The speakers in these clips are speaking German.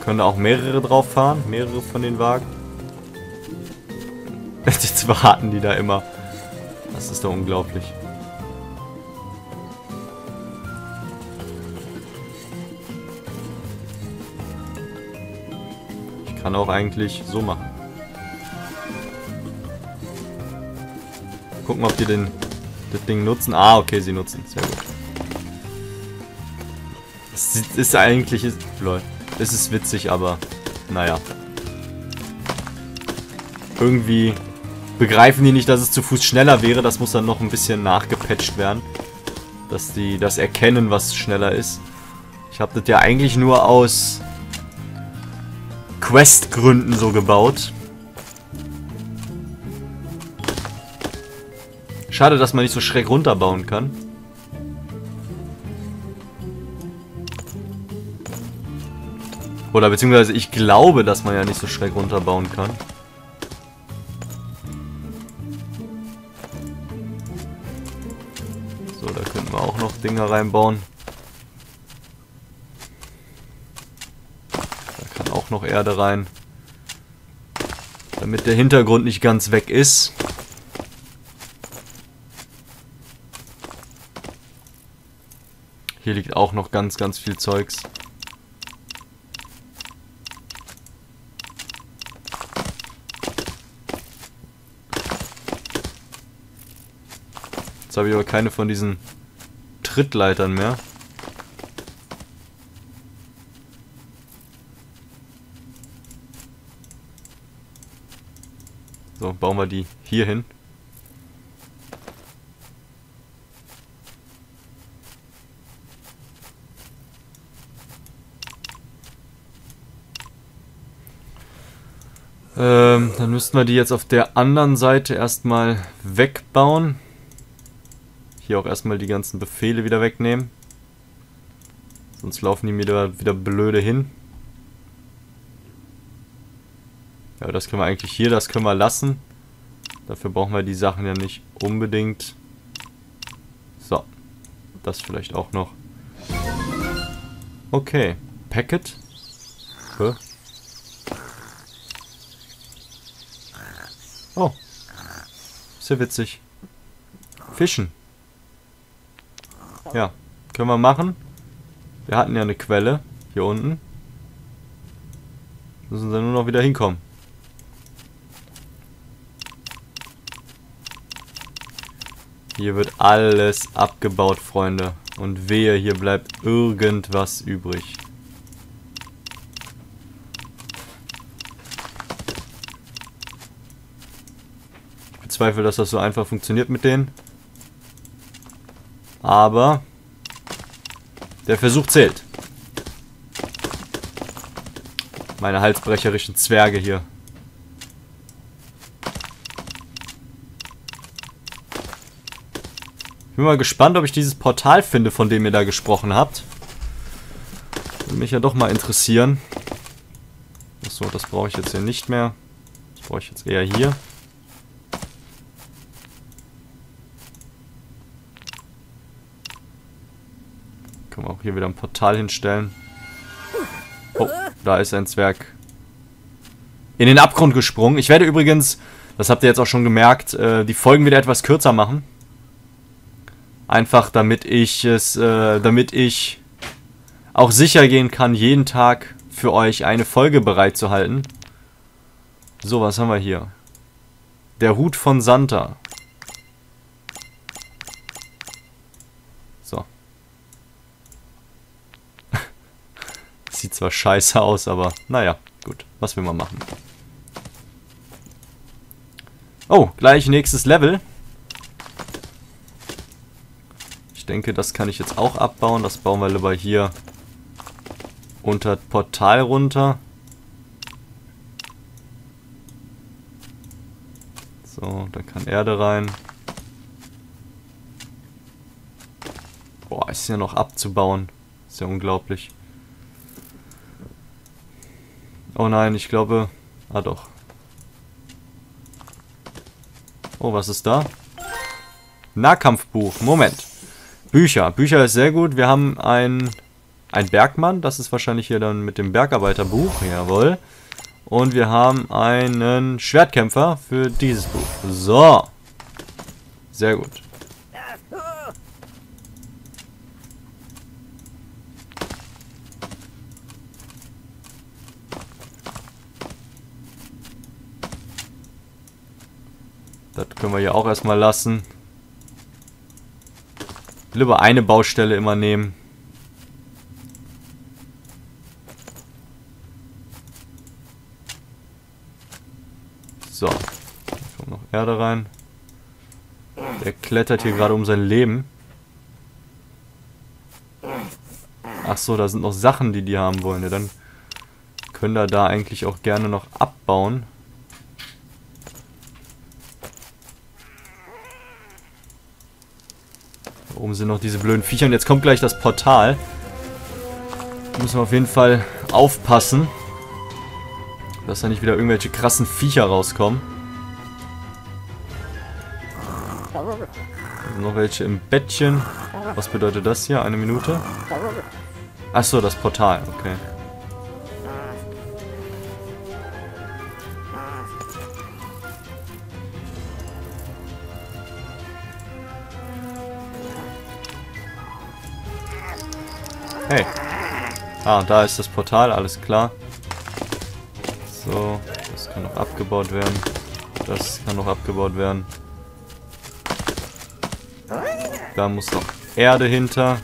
Können da auch mehrere drauf fahren? Mehrere von den Wagen? Jetzt warten die da immer. Das ist doch unglaublich. Ich kann auch eigentlich so machen. Gucken, ob die das Ding nutzen. Ah, okay, sie nutzen. Sehr gut. Es ist eigentlich... Lol. Es ist witzig, aber... Naja. Irgendwie... begreifen die nicht, dass es zu Fuß schneller wäre. Das muss dann noch ein bisschen nachgepatcht werden. Dass die das erkennen, was schneller ist. Ich habe das ja eigentlich nur aus Questgründen so gebaut. Schade, dass man nicht so schräg runterbauen kann. Oder beziehungsweise ich glaube, dass man ja nicht so schräg runterbauen kann. Dinger reinbauen. Da kann auch noch Erde rein. Damit der Hintergrund nicht ganz weg ist. Hier liegt auch noch ganz, ganz viel Zeugs. Jetzt habe ich aber keine von diesen Trittleitern mehr. So, bauen wir die hier hin. Dann müssten wir die jetzt auf der anderen Seite erstmal wegbauen. Hier auch erstmal die ganzen Befehle wieder wegnehmen. Sonst laufen die mir wieder blöde hin. Ja, das können wir eigentlich hier, das können wir lassen. Dafür brauchen wir die Sachen ja nicht unbedingt. So, das vielleicht auch noch. Okay, Packet. Hä? Oh, ist ja witzig. Fischen. Ja, können wir machen. Wir hatten ja eine Quelle hier unten. Müssen wir nur noch wieder hinkommen. Hier wird alles abgebaut, Freunde. Und wehe, hier bleibt irgendwas übrig. Ich bezweifle, dass das so einfach funktioniert mit denen. Aber der Versuch zählt. Meine halsbrecherischen Zwerge hier. Ich bin mal gespannt, ob ich dieses Portal finde, von dem ihr da gesprochen habt. Würde mich ja doch mal interessieren. Achso, das brauche ich jetzt hier nicht mehr. Das brauche ich jetzt eher hier. Auch hier wieder ein Portal hinstellen. Oh, da ist ein Zwerg in den Abgrund gesprungen. Ich werde übrigens, das habt ihr jetzt auch schon gemerkt, die Folgen wieder etwas kürzer machen. Einfach damit ich auch sicher gehen kann, jeden Tag für euch eine Folge bereitzuhalten. So, was haben wir hier? Der Hut von Santa. Sieht zwar scheiße aus, aber naja, gut. Was will man machen? Oh, gleich nächstes Level. Ich denke, das kann ich jetzt auch abbauen. Das bauen wir lieber hier unter das Portal runter. So, da kann Erde rein. Boah, ist ja noch abzubauen. Ist ja unglaublich. Oh nein, ich glaube... Ah doch. Oh, was ist da? Nahkampfbuch. Moment. Bücher. Bücher ist sehr gut. Wir haben ein Ein Bergmann, das ist wahrscheinlich hier dann mit dem Bergarbeiterbuch, jawohl. Und wir haben einen Schwertkämpfer für dieses Buch. So. Sehr gut. Das können wir hier auch erstmal lassen. Lieber eine Baustelle immer nehmen. So, hier kommt noch Erde rein. Der klettert hier gerade um sein Leben. Ach so, da sind noch Sachen, die haben wollen. Ja, dann können wir da eigentlich auch gerne noch abbauen. Da oben sind noch diese blöden Viecher. Und jetzt kommt gleich das Portal. Da müssen wir auf jeden Fall aufpassen, dass da nicht wieder irgendwelche krassen Viecher rauskommen. Also noch welche im Bettchen. Was bedeutet das hier? Eine Minute? Achso, das Portal. Okay. Hey. Ah, da ist das Portal. Alles klar. So, das kann noch abgebaut werden. Das kann noch abgebaut werden. Da muss noch Erde hinter.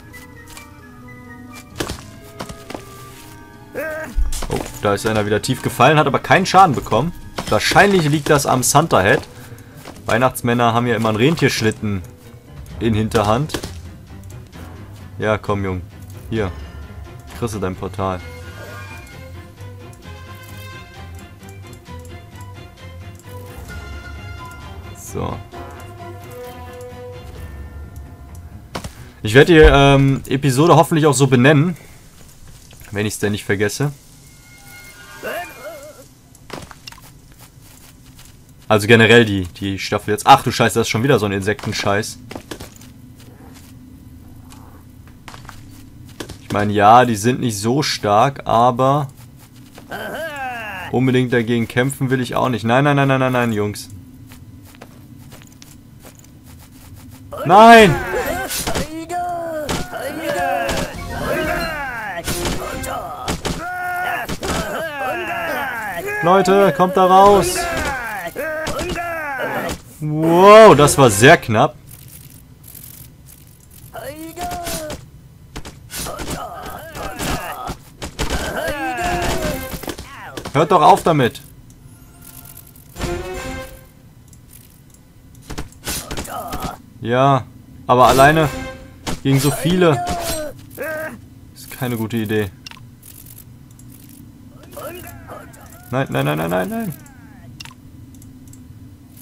Oh, da ist einer wieder tief gefallen, hat aber keinen Schaden bekommen. Wahrscheinlich liegt das am Santahead. Weihnachtsmänner haben ja immer einen Rentierschlitten in Hinterhand. Ja, komm, Junge. Hier. Kriegst du dein Portal. So. Ich werde die Episode hoffentlich auch so benennen, wenn ich es denn nicht vergesse. Also generell die Staffel jetzt. Ach du Scheiße, das ist schon wieder so ein Insektenscheiß. Ich meine, ja, die sind nicht so stark, aber unbedingt dagegen kämpfen will ich auch nicht. Nein, nein, nein, nein, nein, nein, Jungs. Nein! Leute, kommt da raus! Wow, das war sehr knapp. Hört doch auf damit! Ja, aber alleine gegen so viele ist keine gute Idee. Nein, nein, nein, nein, nein, nein.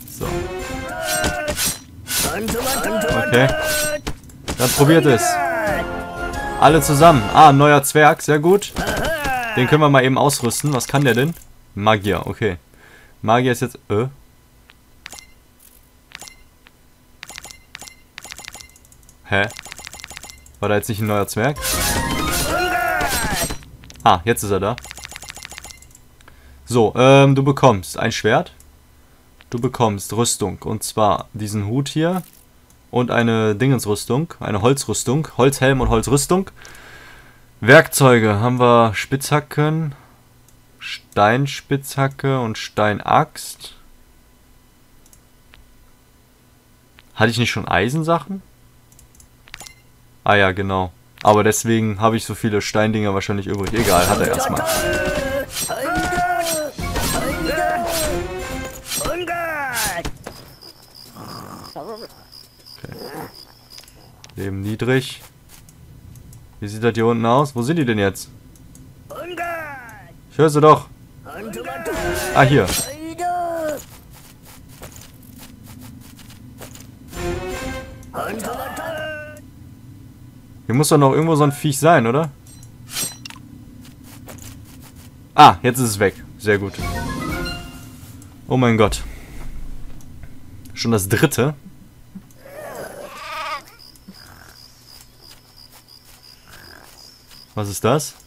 So. Okay. Dann probiert es. Alle zusammen. Ah, ein neuer Zwerg, sehr gut. Den können wir mal eben ausrüsten. Was kann der denn? Magier, okay. Magier ist jetzt... Hä? War da jetzt nicht ein neuer Zwerg? Ah, jetzt ist er da. So, du bekommst ein Schwert. Du bekommst Rüstung. Und zwar diesen Hut hier. Und eine Dingensrüstung. Eine Holzrüstung. Holzhelm und Holzrüstung. Werkzeuge. Haben wir Spitzhacken. Steinspitzhacke und Steinaxt. Hatte ich nicht schon Eisensachen? Ah ja, genau. Aber deswegen habe ich so viele Steindinger wahrscheinlich übrig. Egal, hat er erstmal. Okay. Leben niedrig. Wie sieht das hier unten aus? Wo sind die denn jetzt? Ich höre sie doch. Ah, hier. Hier muss doch noch irgendwo so ein Viech sein, oder? Ah, jetzt ist es weg. Sehr gut. Oh mein Gott. Schon das dritte. Was ist das?